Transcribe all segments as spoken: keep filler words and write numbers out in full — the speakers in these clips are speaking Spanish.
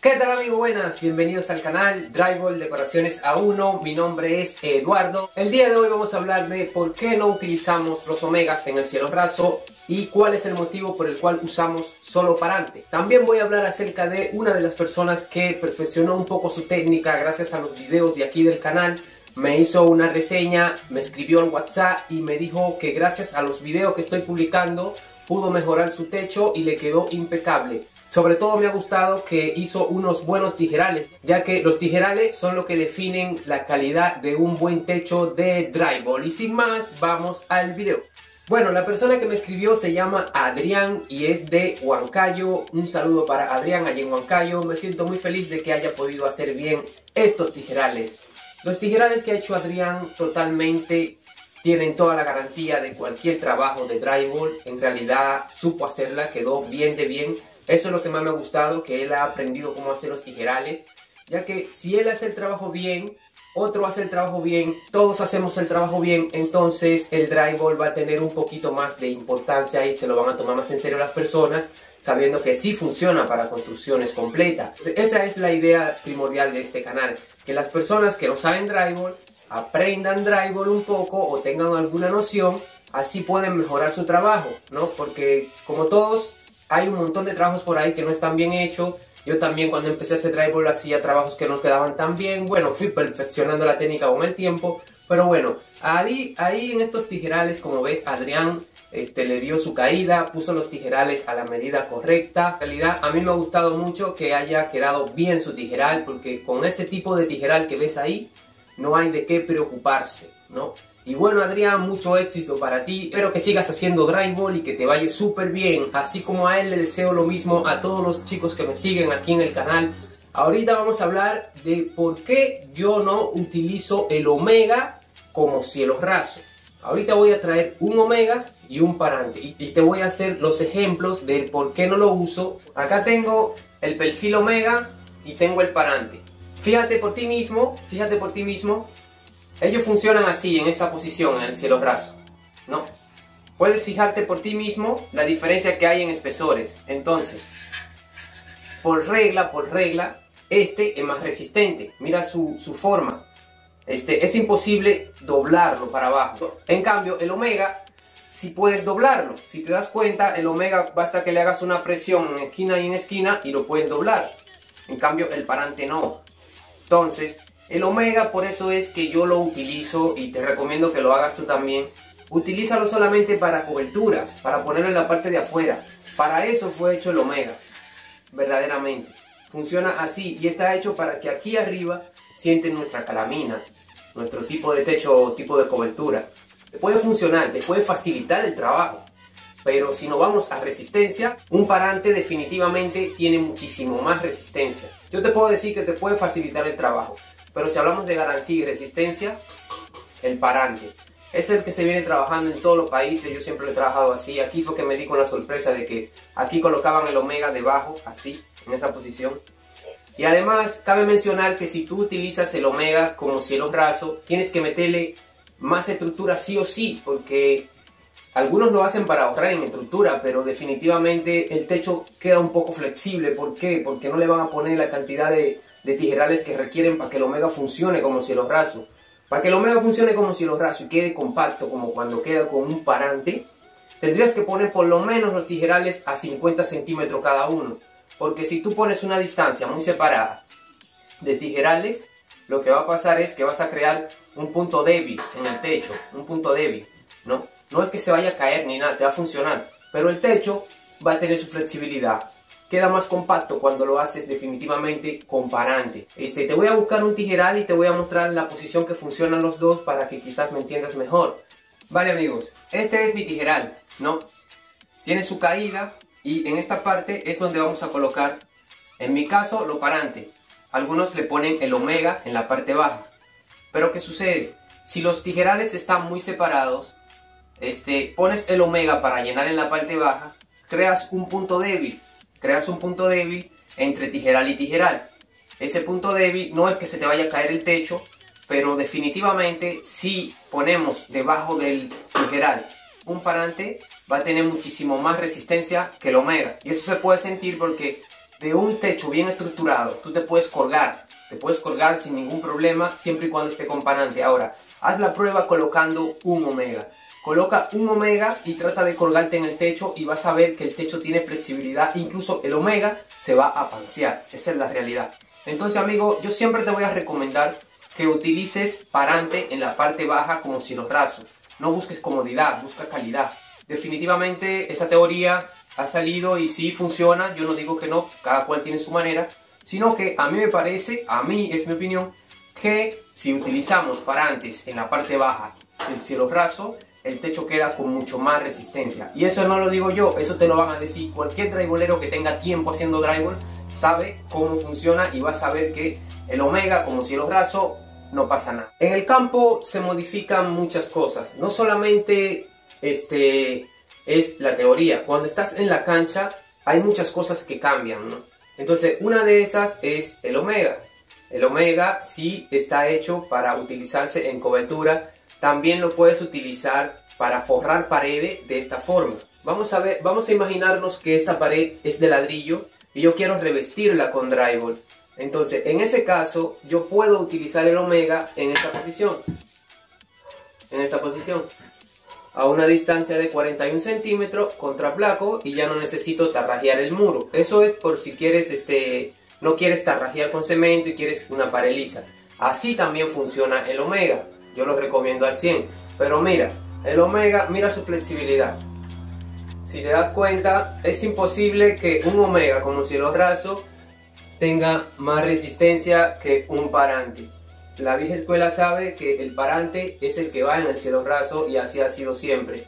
¿Qué tal amigos? Buenas, bienvenidos al canal Drywall Decoraciones A uno, mi nombre es Eduardo. El día de hoy vamos a hablar de por qué no utilizamos los omegas en el cielo raso y cuál es el motivo por el cual usamos solo parante. También voy a hablar acerca de una de las personas que perfeccionó un poco su técnica gracias a los videos de aquí del canal. Me hizo una reseña, me escribió en WhatsApp y me dijo que gracias a los videos que estoy publicando pudo mejorar su techo y le quedó impecable. Sobre todo me ha gustado que hizo unos buenos tijerales, ya que los tijerales son lo que definen la calidad de un buen techo de drywall. Y sin más, vamos al video. Bueno, la persona que me escribió se llama Adrián y es de Huancayo. Un saludo para Adrián allá en Huancayo. Me siento muy feliz de que haya podido hacer bien estos tijerales. Los tijerales que ha hecho Adrián totalmente tienen toda la garantía de cualquier trabajo de drywall. En realidad supo hacerla, quedó bien de bien. Eso es lo que más me ha gustado, que él ha aprendido cómo hacer los tijerales, ya que si él hace el trabajo bien, otro hace el trabajo bien, todos hacemos el trabajo bien, entonces el drywall va a tener un poquito más de importancia y se lo van a tomar más en serio las personas, sabiendo que sí funciona para construcciones completas. Entonces, esa es la idea primordial de este canal, que las personas que no saben drywall aprendan drywall un poco o tengan alguna noción, así pueden mejorar su trabajo, ¿no? Porque como todos, hay un montón de trabajos por ahí que no están bien hechos. Yo también cuando empecé a hacer drywall hacía trabajos que no quedaban tan bien. Bueno, fui perfeccionando la técnica con el tiempo. Pero bueno, ahí, ahí en estos tijerales, como ves, Adrián este, le dio su caída. Puso los tijerales a la medida correcta. En realidad a mí me ha gustado mucho que haya quedado bien su tijeral, porque con ese tipo de tijeral que ves ahí no hay de qué preocuparse, ¿no? Y bueno Adrián, mucho éxito para ti, espero que sigas haciendo drywall y que te vaya súper bien, así como a él le deseo lo mismo a todos los chicos que me siguen aquí en el canal. Ahorita vamos a hablar de por qué yo no utilizo el omega como cielo raso. Ahorita voy a traer un omega y un parante y te voy a hacer los ejemplos de por qué no lo uso. Acá tengo el perfil omega y tengo el parante. Fíjate por ti mismo, fíjate por ti mismo. Ellos funcionan así, en esta posición, en el cielo raso, ¿no? Puedes fijarte por ti mismo la diferencia que hay en espesores. Entonces, por regla, por regla, este es más resistente. Mira su, su forma. Este, es imposible doblarlo para abajo. En cambio, el omega, si puedes doblarlo. Si te das cuenta, el omega basta que le hagas una presión en esquina y en esquina y lo puedes doblar. En cambio, el parante no. Entonces, el omega, por eso es que yo lo utilizo y te recomiendo que lo hagas tú también. Utilízalo solamente para coberturas, para ponerlo en la parte de afuera. Para eso fue hecho el omega, verdaderamente. Funciona así y está hecho para que aquí arriba sienten nuestras calaminas, nuestro tipo de techo o tipo de cobertura. Te puede funcionar, te puede facilitar el trabajo. Pero si no vamos a resistencia, un parante definitivamente tiene muchísimo más resistencia. Yo te puedo decir que te puede facilitar el trabajo. Pero si hablamos de garantía y resistencia, el parante es el que se viene trabajando en todos los países. Yo siempre lo he trabajado así. Aquí fue que me di con la sorpresa de que aquí colocaban el omega debajo, así, en esa posición. Y además, cabe mencionar que si tú utilizas el omega como cielo raso, tienes que meterle más estructura sí o sí, porque algunos lo hacen para ahorrar en estructura, pero definitivamente el techo queda un poco flexible. ¿Por qué? Porque no le van a poner la cantidad de... de tijerales que requieren para que el omega funcione como cielo raso. Para que el omega funcione como cielo raso y quede compacto como cuando queda con un parante, tendrías que poner por lo menos los tijerales a cincuenta centímetros cada uno, porque si tú pones una distancia muy separada de tijerales, lo que va a pasar es que vas a crear un punto débil en el techo, un punto débil, ¿no? No es que se vaya a caer ni nada, te va a funcionar, pero el techo va a tener su flexibilidad. Queda más compacto cuando lo haces definitivamente con parante. Este, te voy a buscar un tijeral y te voy a mostrar la posición que funcionan los dos para que quizás me entiendas mejor. Vale amigos, este es mi tijeral, ¿no? Tiene su caída y en esta parte es donde vamos a colocar, en mi caso, lo parante. Algunos le ponen el omega en la parte baja. Pero ¿qué sucede? Si los tijerales están muy separados, este, pones el omega para llenar en la parte baja, creas un punto débil. Creas un punto débil entre tijeral y tijeral. Ese punto débil no es que se te vaya a caer el techo, pero definitivamente si ponemos debajo del tijeral un parante, va a tener muchísimo más resistencia que el omega. Y eso se puede sentir porque de un techo bien estructurado, tú te puedes colgar, te puedes colgar sin ningún problema, siempre y cuando esté con parante. Ahora, haz la prueba colocando un omega. Coloca un omega y trata de colgarte en el techo y vas a ver que el techo tiene flexibilidad, incluso el omega se va a pansear, esa es la realidad. Entonces, amigo, yo siempre te voy a recomendar que utilices parante en la parte baja como cielo raso. No busques comodidad, busca calidad. Definitivamente esa teoría ha salido y sí funciona, yo no digo que no, cada cual tiene su manera, sino que a mí me parece, a mí es mi opinión, que si utilizamos parantes en la parte baja del cielo raso, el techo queda con mucho más resistencia. Y eso no lo digo yo, eso te lo van a decir cualquier drywallero que tenga tiempo haciendo drywall, sabe cómo funciona y va a saber que el omega como cielo raso no pasa nada. En el campo se modifican muchas cosas, no solamente este, es la teoría. Cuando estás en la cancha hay muchas cosas que cambian, ¿no? Entonces una de esas es el omega. El omega sí está hecho para utilizarse en cobertura. También lo puedes utilizar para forrar paredes de esta forma. Vamos a ver, vamos a imaginarnos que esta pared es de ladrillo y yo quiero revestirla con drywall. Entonces, en ese caso, yo puedo utilizar el omega en esta posición. En esta posición. A una distancia de cuarenta y un centímetros contra placo y ya no necesito tarrajear el muro. Eso es por si quieres, este, no quieres tarrajear con cemento y quieres una pared lisa. Así también funciona el omega. Yo lo recomiendo al cien, pero mira, el omega, mira su flexibilidad. Si te das cuenta, es imposible que un omega como cielo raso tenga más resistencia que un parante. La vieja escuela sabe que el parante es el que va en el cielo raso y así ha sido siempre.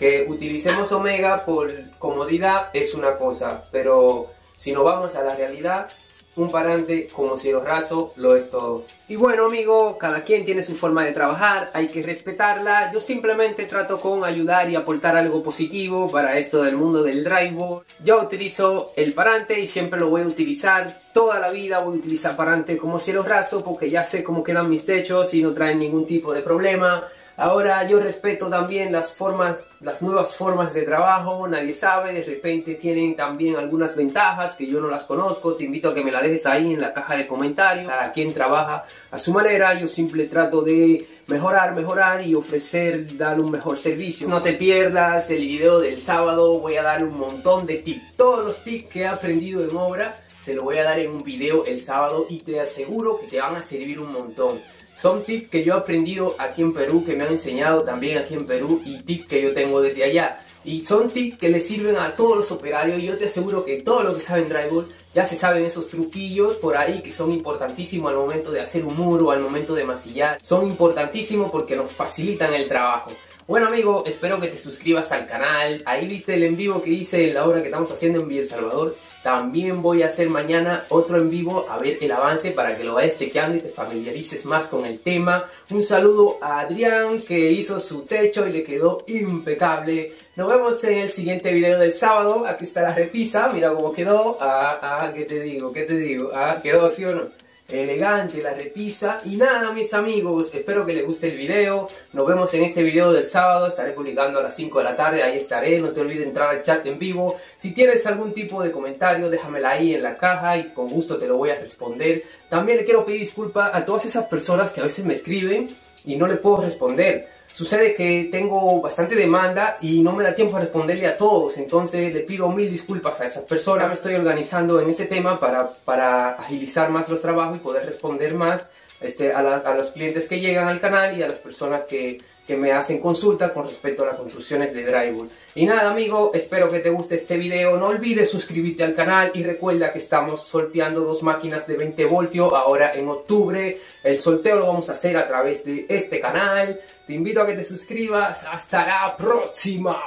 Que utilicemos omega por comodidad es una cosa, pero si nos vamos a la realidad, un parante como cielo raso lo es todo. Y bueno, amigo, cada quien tiene su forma de trabajar, hay que respetarla. Yo simplemente trato con ayudar y aportar algo positivo para esto del mundo del drywall. Yo utilizo el parante y siempre lo voy a utilizar. Toda la vida voy a utilizar parante como cielo raso porque ya sé cómo quedan mis techos y no traen ningún tipo de problema. Ahora yo respeto también las formas, las nuevas formas de trabajo, nadie sabe, de repente tienen también algunas ventajas que yo no las conozco, te invito a que me las dejes ahí en la caja de comentarios. Cada quien trabaja a su manera, yo siempre trato de mejorar, mejorar y ofrecer, dar un mejor servicio. No te pierdas el video del sábado, voy a dar un montón de tips, todos los tips que he aprendido en obra se los voy a dar en un video el sábado y te aseguro que te van a servir un montón. Son tips que yo he aprendido aquí en Perú, que me han enseñado también aquí en Perú y tips que yo tengo desde allá. Y son tips que le sirven a todos los operarios y yo te aseguro que todos los que saben drywall ya se saben esos truquillos por ahí que son importantísimos al momento de hacer un muro, al momento de masillar. Son importantísimos porque nos facilitan el trabajo. Bueno, amigo, espero que te suscribas al canal. Ahí viste el en vivo que hice en la obra que estamos haciendo en Villasalvador. También voy a hacer mañana otro en vivo a ver el avance para que lo vayas chequeando y te familiarices más con el tema. Un saludo a Adrián que hizo su techo y le quedó impecable. Nos vemos en el siguiente video del sábado. Aquí está la repisa, mira cómo quedó. Ah, ah, ¿qué te digo? ¿Qué te digo? Ah, ¿quedó sí o no? Elegante la repisa. Y nada, mis amigos, espero que les guste el video. Nos vemos en este video del sábado, estaré publicando a las cinco de la tarde, ahí estaré. No te olvides entrar al chat en vivo. Si tienes algún tipo de comentario, déjamela ahí en la caja y con gusto te lo voy a responder. También le quiero pedir disculpas a todas esas personas que a veces me escriben y no le puedo responder. Sucede que tengo bastante demanda y no me da tiempo a responderle a todos, entonces le pido mil disculpas a esas personas. Me estoy organizando en ese tema para, para agilizar más los trabajos y poder responder más este, a, la, a los clientes que llegan al canal y a las personas que, que me hacen consulta con respecto a las construcciones de drywall. Y nada, amigo, espero que te guste este video, no olvides suscribirte al canal y recuerda que estamos sorteando dos máquinas de veinte voltios ahora en octubre. El sorteo lo vamos a hacer a través de este canal. Te invito a que te suscribas. ¡Hasta la próxima!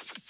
Ugh.